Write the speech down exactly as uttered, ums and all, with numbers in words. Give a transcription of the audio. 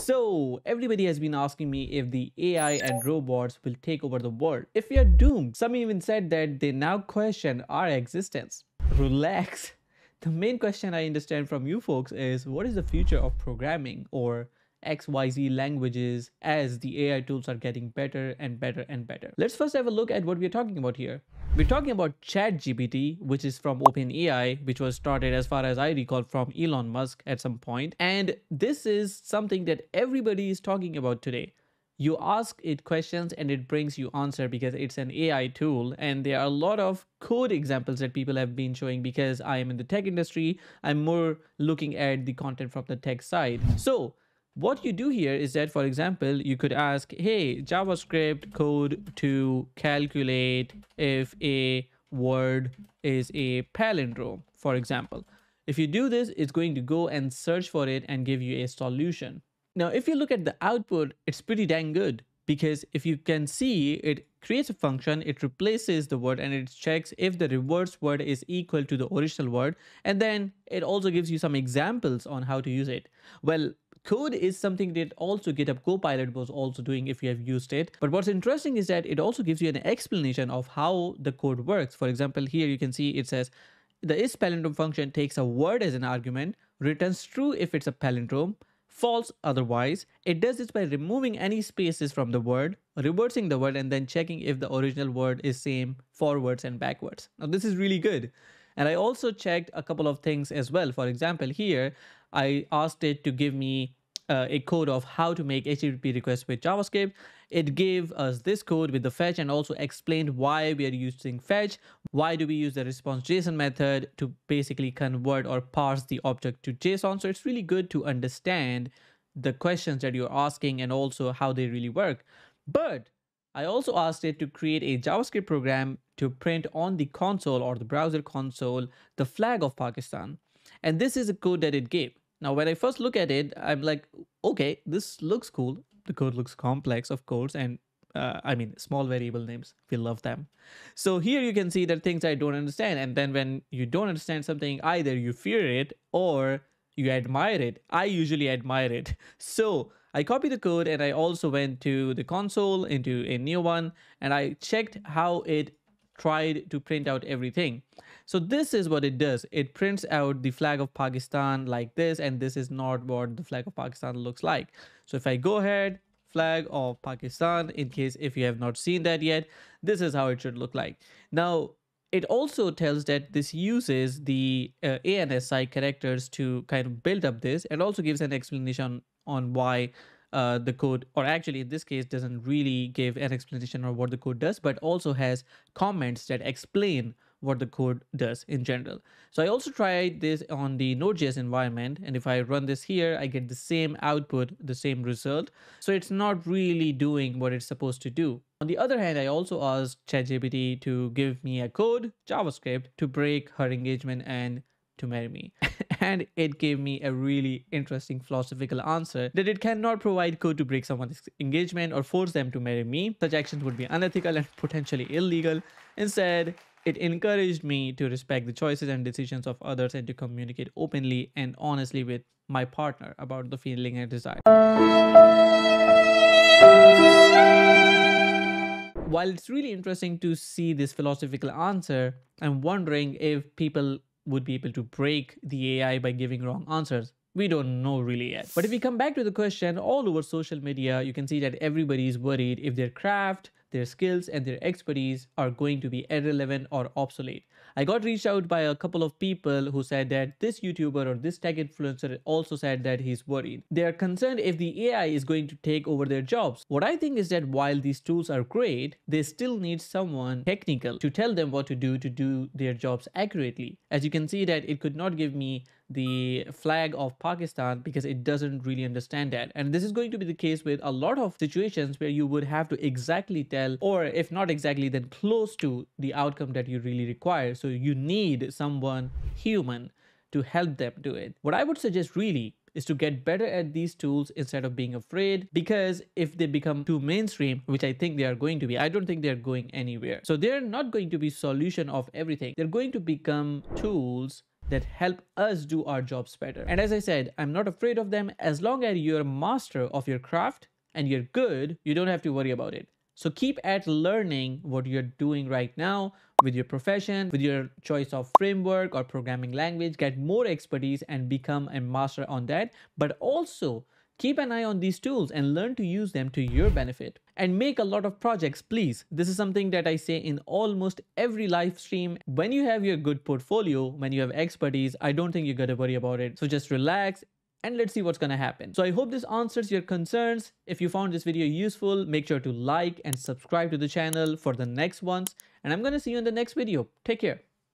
So everybody has been asking me if the A I and robots will take over the world, if we are doomed. Some even said that they now question our existence. Relax. The main question I understand from you folks is, what is the future of programming or X Y Z languages as the A I tools are getting better and better and better? Let's first have a look at what we're talking about here. We're talking about ChatGPT, which is from OpenAI, which was started, as far as I recall, from Elon Musk at some point. And this is something that everybody is talking about today. You ask it questions and it brings you answer because it's an A I tool. And there are a lot of code examples that people have been showing because I am in the tech industry. I'm more looking at the content from the tech side. So what you do here is that, for example, you could ask, hey, JavaScript code to calculate if a word is a palindrome, for example. If you do this, it's going to go and search for it and give you a solution. Now, if you look at the output, it's pretty dang good, because if you can see, it creates a function, it replaces the word, and it checks if the reverse word is equal to the original word. And then it also gives you some examples on how to use it. Well, code is something that also GitHub Copilot was also doing if you have used it. But what's interesting is that it also gives you an explanation of how the code works. For example, here you can see it says the is palindrome function takes a word as an argument, returns true if it's a palindrome, false otherwise. It does this by removing any spaces from the word, reversing the word, and then checking if the original word is same forwards and backwards. Now, this is really good. And I also checked a couple of things as well. For example, here I asked it to give me uh, a code of how to make H T T P requests with JavaScript. It gave us this code with the fetch and also explained why we are using fetch. Why do we use the response JSON method to basically convert or parse the object to JSON? So it's really good to understand the questions that you're asking and also how they really work. But I also asked it to create a JavaScript program to print on the console or the browser console the flag of Pakistan. And this is a code that it gave. Now, when I first look at it, I'm like, okay, this looks cool. The code looks complex, of course. And uh, I mean, small variable names, we love them. So here you can see that things I don't understand. And then when you don't understand something, either you fear it or you admire it. I usually admire it. So I copied the code and I also went to the console into a new one. And I checked how it tried to print out everything. So this is what it does. It prints out the flag of Pakistan like this, and this is not what the flag of Pakistan looks like. So if I go ahead, flag of Pakistan, in case if you have not seen that yet, this is how it should look like. Now, it also tells that this uses the uh, ANSI characters to kind of build up this, and also gives an explanation on why Uh, the code, or actually in this case doesn't really give an explanation of what the code does, but also has comments that explain what the code does in general. So I also tried this on the Node.js environment, and if I run this here, I get the same output, the same result. So it's not really doing what it's supposed to do. On the other hand, I also asked ChatGPT to give me a code, JavaScript, to break her engagement and to marry me. And it gave me a really interesting philosophical answer that it cannot provide code to break someone's engagement or force them to marry me. Such actions would be unethical and potentially illegal. Instead, it encouraged me to respect the choices and decisions of others and to communicate openly and honestly with my partner about the feeling and desire. While it's really interesting to see this philosophical answer, I'm wondering if people would be able to break the A I by giving wrong answers. We don't know really yet. But if we come back to the question, all over social media, you can see that everybody is worried if their craft, their skills, and their expertise are going to be irrelevant or obsolete. I got reached out by a couple of people who said that this YouTuber or this tech influencer also said that he's worried. They are concerned if the A I is going to take over their jobs. What I think is that while these tools are great, they still need someone technical to tell them what to do to do their jobs accurately. As you can see that it could not give me the flag of Pakistan because it doesn't really understand that. And this is going to be the case with a lot of situations where you would have to exactly tell, or if not exactly, then close to the outcome that you really require. So you need someone human to help them do it. What I would suggest really is to get better at these tools instead of being afraid, because if they become too mainstream, which I think they are going to be, I don't think they're going anywhere. So they're not going to be solution of everything. They're going to become tools that help us do our jobs better. And as I said, I'm not afraid of them. As long as you're a master of your craft and you're good, you don't have to worry about it. So keep at learning what you're doing right now with your profession, with your choice of framework or programming language, get more expertise and become a master on that. But also keep an eye on these tools and learn to use them to your benefit. And make a lot of projects, please. This is something that I say in almost every live stream. When you have your good portfolio, when you have expertise, I don't think you gotta worry about it. So just relax and let's see what's gonna happen. So I hope this answers your concerns. If you found this video useful, make sure to like and subscribe to the channel for the next ones. And I'm gonna see you in the next video. Take care.